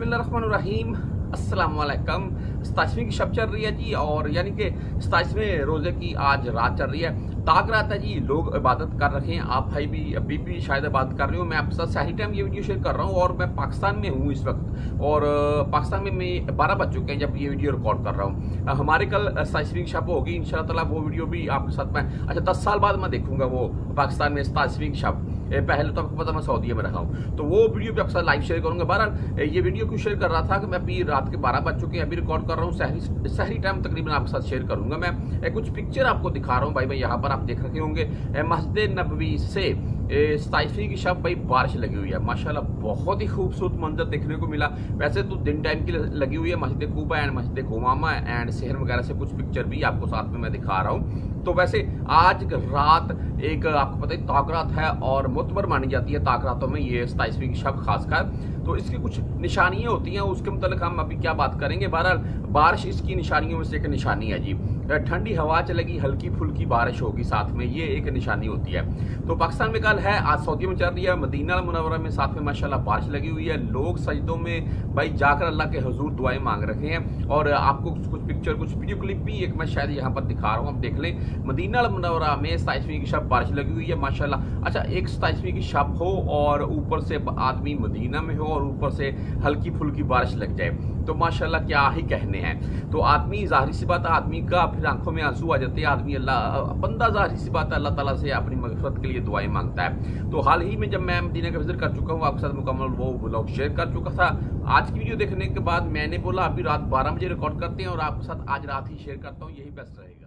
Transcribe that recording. बिस्मिल्लाहिर्रहमानिर्रहीम अस्सलामुअलैकुम। सताईसवीं की शब चल रही है जी, और यानी कि 27वें रोज़े की आज रात चल रही है। ताक रात है जी, लोग इबादत कर रहे हैं। आप भाई भी अभी भी शायद इबादत कर रहे हो। मैं आपके साथ सारी टाइम ये वीडियो शेयर कर रहा हूँ और मैं पाकिस्तान में हूँ इस वक्त, और पाकिस्तान में 12 बज चुके हैं जब ये वीडियो रिकॉर्ड कर रहा हूँ। हमारे कल 27वीं की शब होगी इंशाअल्लाह ताला, वो वीडियो भी आपके साथ मैं 10 साल बाद मैं देखूँगा वो पाकिस्तान में 27वीं की शब। पहले तो आपको पता मैं सऊदीया में रहा हूँ, तो वो वीडियो भी आपके साथ लाइव शेयर करूँगा। बहरहाल ये वीडियो क्यों शेयर कर रहा था कि मैं अभी रात के 12 बज चुके हैं, अभी रिकॉर्ड कर रहा हूँ। सहरी टाइम तकरीबन आपके साथ शेयर करूँगा मैं। कुछ पिक्चर आपको दिखा रहा हूँ भाई। यहाँ पर आप देख रखे होंगे मस्जिद नबवी से 27वीं की शब भाई बारिश लगी हुई है। माशाल्लाह बहुत ही खूबसूरत मंजर देखने को मिला। वैसे तो दिन टाइम की लगी हुई है मस्जिद कूबा एंड मस्जिद हुमामा एंड शहर वगैरह से कुछ पिक्चर भी आपको साथ में मैं दिखा रहा हूँ। तो वैसे आज रात एक आपको पता है ताक रात है और मुतबर मानी जाती है ताक रातों में ये 27वीं की शब खासकर। तो इसकी कुछ निशानियाँ होती हैं, उसके मतलब हम अभी क्या बात करेंगे। बहरहाल बारिश इसकी निशानियों में से एक निशानी है जी। ठंडी हवा चलेगी, हल्की फुल्की बारिश होगी साथ में, ये एक निशानी होती है। तो पाकिस्तान में कल है, आज सऊदी में चल रही है। मदीना अल मुनव्वरा में साथ में माशाल्लाह बारिश लगी हुई है। लोग सजदों में भाई जाकर अल्लाह के हुजूर दुआएं मांग रहे हैं। और आपको कुछ पिक्चर कुछ वीडियो क्लिप भी एक मैं शायद यहाँ पर दिखा रहा हूँ, आप देख लें। मदीना अल मुनव्वरा में 27वीं की शब बारिश लगी हुई है माशाल्लाह। अच्छा, एक 27वीं की शब हो और ऊपर से आदमी मदीना में हो और ऊपर से हल्की फुल्की बारिश लग जाए, तो माशाल्लाह क्या ही कहने हैं। तो आदमी जाहिर सी बात है, आदमी का फिर आंखों में आंसू आ जाते हैं। आदमी अल्लाह बंदा जाहिर सी बात है अल्लाह ताला से अपनी मगफरत के लिए दुआएं मांगता है। तो हाल ही में जब मैं मदीना का विजिट कर चुका हूँ, आपके साथ मुकम्मल वो व्लॉग शेयर कर चुका था। आज की वीडियो देखने के बाद मैंने बोला अभी रात 12 बजे रिकॉर्ड करते हैं और आपके साथ आज रात ही शेयर करता हूँ, यही बेस्ट रहेगा।